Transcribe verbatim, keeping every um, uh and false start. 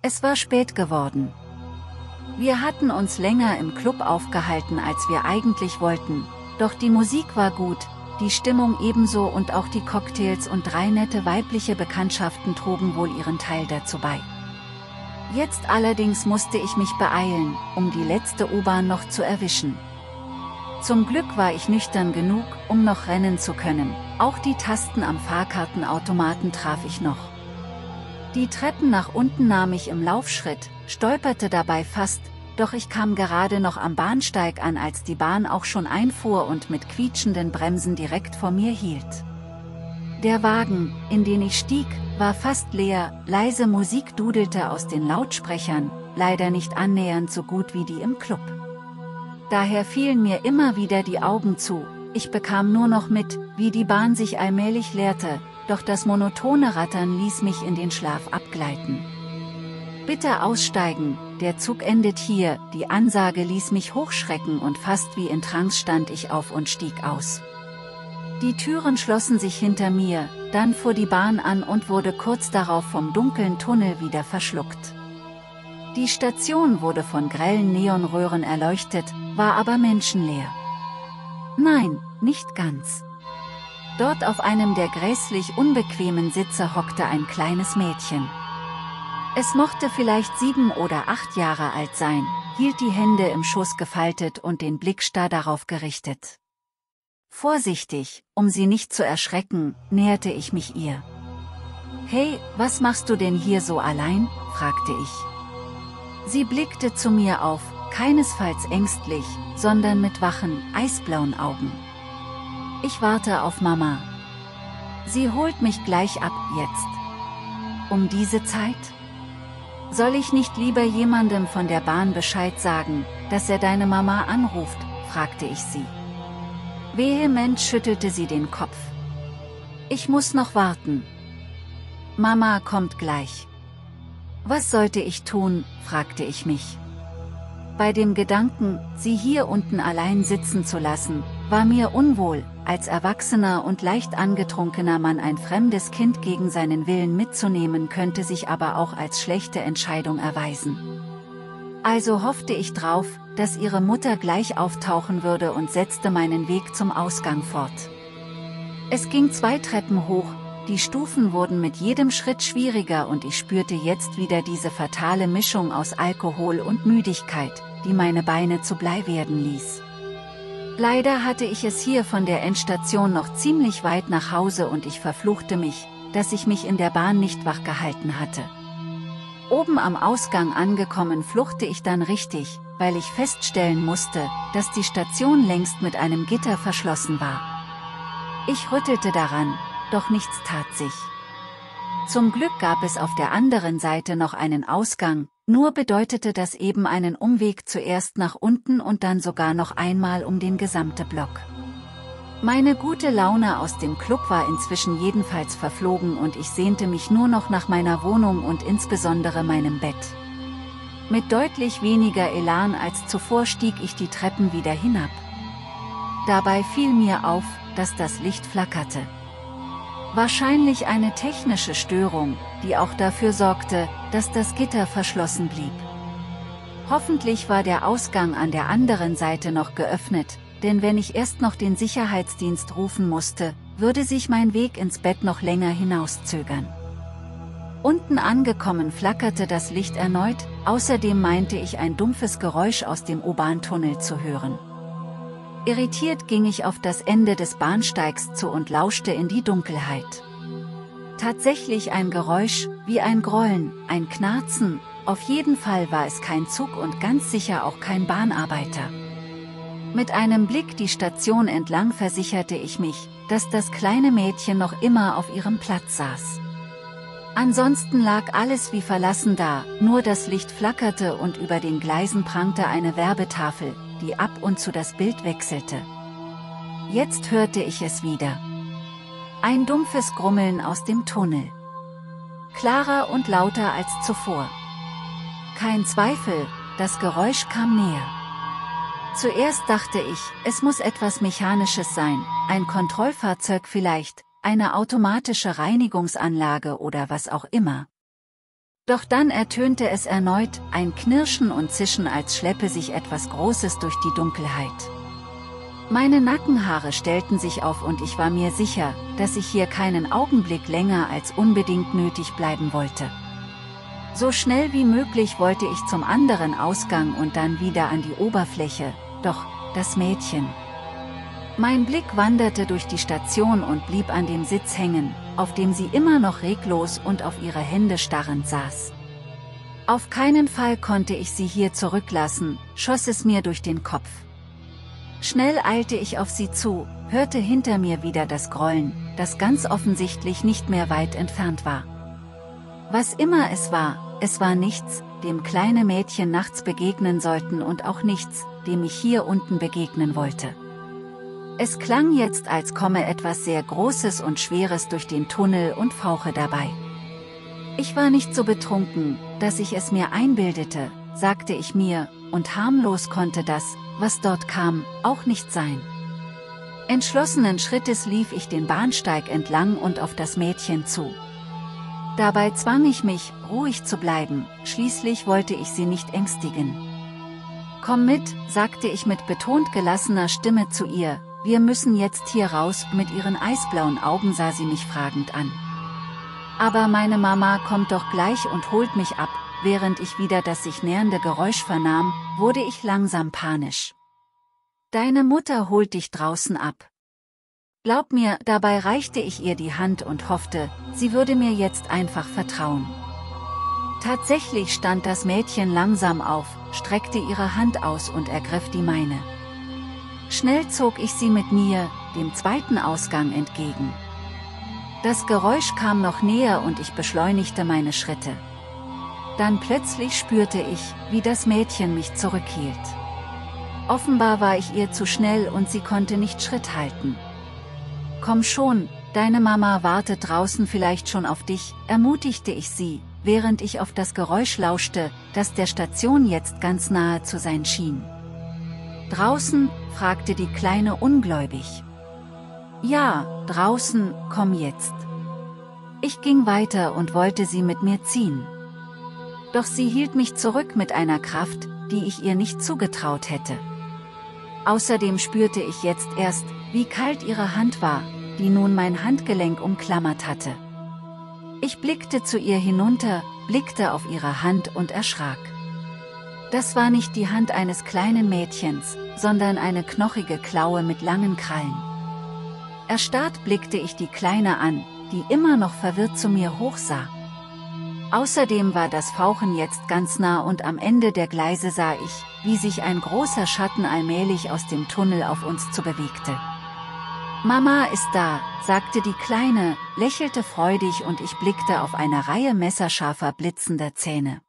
Es war spät geworden. Wir hatten uns länger im Club aufgehalten, als wir eigentlich wollten, doch die Musik war gut, die Stimmung ebenso und auch die Cocktails und drei nette weibliche Bekanntschaften trugen wohl ihren Teil dazu bei. Jetzt allerdings musste ich mich beeilen, um die letzte U-Bahn noch zu erwischen. Zum Glück war ich nüchtern genug, um noch rennen zu können, auch die Tasten am Fahrkartenautomaten traf ich noch. Die Treppen nach unten nahm ich im Laufschritt, stolperte dabei fast, doch ich kam gerade noch am Bahnsteig an, als die Bahn auch schon einfuhr und mit quietschenden Bremsen direkt vor mir hielt. Der Wagen, in den ich stieg, war fast leer, leise Musik dudelte aus den Lautsprechern, leider nicht annähernd so gut wie die im Club. Daher fielen mir immer wieder die Augen zu, ich bekam nur noch mit, wie die Bahn sich allmählich leerte, doch das monotone Rattern ließ mich in den Schlaf abgleiten. Bitte aussteigen, der Zug endet hier, die Ansage ließ mich hochschrecken und fast wie in Trance stand ich auf und stieg aus. Die Türen schlossen sich hinter mir, dann fuhr die Bahn an und wurde kurz darauf vom dunklen Tunnel wieder verschluckt. Die Station wurde von grellen Neonröhren erleuchtet, war aber menschenleer. Nein, nicht ganz. Dort auf einem der grässlich unbequemen Sitze hockte ein kleines Mädchen. Es mochte vielleicht sieben oder acht Jahre alt sein, hielt die Hände im Schoß gefaltet und den Blick starr darauf gerichtet. Vorsichtig, um sie nicht zu erschrecken, näherte ich mich ihr. »Hey, was machst du denn hier so allein?« fragte ich. Sie blickte zu mir auf, keinesfalls ängstlich, sondern mit wachen, eisblauen Augen. Ich warte auf Mama. Sie holt mich gleich ab, jetzt. Um diese Zeit? Soll ich nicht lieber jemandem von der Bahn Bescheid sagen, dass er deine Mama anruft? Fragte ich sie. Vehement schüttelte sie den Kopf. Ich muss noch warten. Mama kommt gleich. Was sollte ich tun? Fragte ich mich. Bei dem Gedanken, sie hier unten allein sitzen zu lassen, war mir unwohl, als erwachsener und leicht angetrunkener Mann ein fremdes Kind gegen seinen Willen mitzunehmen könnte sich aber auch als schlechte Entscheidung erweisen. Also hoffte ich drauf, dass ihre Mutter gleich auftauchen würde und setzte meinen Weg zum Ausgang fort. Es ging zwei Treppen hoch, die Stufen wurden mit jedem Schritt schwieriger und ich spürte jetzt wieder diese fatale Mischung aus Alkohol und Müdigkeit, die meine Beine zu Blei werden ließ. Leider hatte ich es hier von der Endstation noch ziemlich weit nach Hause und ich verfluchte mich, dass ich mich in der Bahn nicht wach gehalten hatte. Oben am Ausgang angekommen fluchte ich dann richtig, weil ich feststellen musste, dass die Station längst mit einem Gitter verschlossen war. Ich rüttelte daran, doch nichts tat sich. Zum Glück gab es auf der anderen Seite noch einen Ausgang, nur bedeutete das eben einen Umweg zuerst nach unten und dann sogar noch einmal um den gesamten Block. Meine gute Laune aus dem Club war inzwischen jedenfalls verflogen und ich sehnte mich nur noch nach meiner Wohnung und insbesondere meinem Bett. Mit deutlich weniger Elan als zuvor stieg ich die Treppen wieder hinab. Dabei fiel mir auf, dass das Licht flackerte. Wahrscheinlich eine technische Störung, die auch dafür sorgte, dass das Gitter verschlossen blieb. Hoffentlich war der Ausgang an der anderen Seite noch geöffnet, denn wenn ich erst noch den Sicherheitsdienst rufen musste, würde sich mein Weg ins Bett noch länger hinauszögern. Unten angekommen flackerte das Licht erneut, außerdem meinte ich ein dumpfes Geräusch aus dem U-Bahn-Tunnel zu hören. Irritiert ging ich auf das Ende des Bahnsteigs zu und lauschte in die Dunkelheit. Tatsächlich ein Geräusch, wie ein Grollen, ein Knarzen, auf jeden Fall war es kein Zug und ganz sicher auch kein Bahnarbeiter. Mit einem Blick die Station entlang versicherte ich mich, dass das kleine Mädchen noch immer auf ihrem Platz saß. Ansonsten lag alles wie verlassen da, nur das Licht flackerte und über den Gleisen prangte eine Werbetafel, die ab und zu das Bild wechselte. Jetzt hörte ich es wieder. Ein dumpfes Grummeln aus dem Tunnel. Klarer und lauter als zuvor. Kein Zweifel, das Geräusch kam näher. Zuerst dachte ich, es muss etwas Mechanisches sein, ein Kontrollfahrzeug vielleicht, eine automatische Reinigungsanlage oder was auch immer. Doch dann ertönte es erneut, ein Knirschen und Zischen, als schleppe sich etwas Großes durch die Dunkelheit. Meine Nackenhaare stellten sich auf und ich war mir sicher, dass ich hier keinen Augenblick länger als unbedingt nötig bleiben wollte. So schnell wie möglich wollte ich zum anderen Ausgang und dann wieder an die Oberfläche, doch, das Mädchen. Mein Blick wanderte durch die Station und blieb an dem Sitz hängen, auf dem sie immer noch reglos und auf ihre Hände starrend saß. Auf keinen Fall konnte ich sie hier zurücklassen, schoss es mir durch den Kopf. Schnell eilte ich auf sie zu, hörte hinter mir wieder das Grollen, das ganz offensichtlich nicht mehr weit entfernt war. Was immer es war, es war nichts, dem kleine Mädchen nachts begegnen sollten und auch nichts, dem ich hier unten begegnen wollte. Es klang jetzt, als komme etwas sehr Großes und Schweres durch den Tunnel und fauche dabei. Ich war nicht so betrunken, dass ich es mir einbildete, sagte ich mir, und harmlos konnte das, was dort kam, auch nicht sein. Entschlossenen Schrittes lief ich den Bahnsteig entlang und auf das Mädchen zu. Dabei zwang ich mich, ruhig zu bleiben, schließlich wollte ich sie nicht ängstigen. »Komm mit«, sagte ich mit betont gelassener Stimme zu ihr. »Wir müssen jetzt hier raus«, mit ihren eisblauen Augen sah sie mich fragend an. »Aber meine Mama kommt doch gleich und holt mich ab«, während ich wieder das sich nähernde Geräusch vernahm, wurde ich langsam panisch. »Deine Mutter holt dich draußen ab. Glaub mir«, dabei reichte ich ihr die Hand und hoffte, sie würde mir jetzt einfach vertrauen. Tatsächlich stand das Mädchen langsam auf, streckte ihre Hand aus und ergriff die meine. Schnell zog ich sie mit mir, dem zweiten Ausgang entgegen. Das Geräusch kam noch näher und ich beschleunigte meine Schritte. Dann plötzlich spürte ich, wie das Mädchen mich zurückhielt. Offenbar war ich ihr zu schnell und sie konnte nicht Schritt halten. »Komm schon, deine Mama wartet draußen vielleicht schon auf dich«, ermutigte ich sie, während ich auf das Geräusch lauschte, das der Station jetzt ganz nahe zu sein schien. »Draußen?«, fragte die Kleine ungläubig. »Ja, draußen, komm jetzt.« Ich ging weiter und wollte sie mit mir ziehen. Doch sie hielt mich zurück mit einer Kraft, die ich ihr nicht zugetraut hätte. Außerdem spürte ich jetzt erst, wie kalt ihre Hand war, die nun mein Handgelenk umklammert hatte. Ich blickte zu ihr hinunter, blickte auf ihre Hand und erschrak. Das war nicht die Hand eines kleinen Mädchens, sondern eine knochige Klaue mit langen Krallen. Erstarrt blickte ich die Kleine an, die immer noch verwirrt zu mir hochsah. Außerdem war das Fauchen jetzt ganz nah und am Ende der Gleise sah ich, wie sich ein großer Schatten allmählich aus dem Tunnel auf uns zu bewegte. »Mama ist da«, sagte die Kleine, lächelte freudig und ich blickte auf eine Reihe messerscharfer blitzender Zähne.